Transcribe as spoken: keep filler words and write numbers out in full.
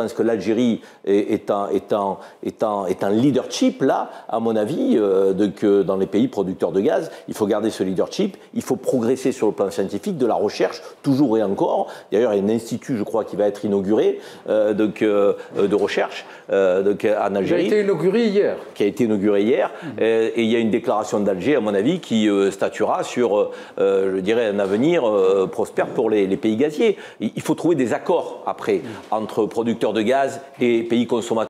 pense que l'Algérie est, est, est, est, est un leadership, là, à mon avis, euh, de, que dans les pays producteurs de gaz. Il faut garder ce leadership, il faut progresser sur le plan scientifique, de la recherche, toujours et encore. D'ailleurs, il y a un institut, je crois, qui va être inauguré euh, donc, euh, de recherche euh, donc, en Algérie. Qui a été inauguré hier. Qui a été inauguré hier. Mmh. Et, et il y a une déclaration d'Alger, à mon avis, qui euh, statuera sur, euh, je dirais, un avenir euh, prospère pour les, les pays gaziers. Il faut trouver des accords, après, entre producteurs de gaz et pays consommateurs.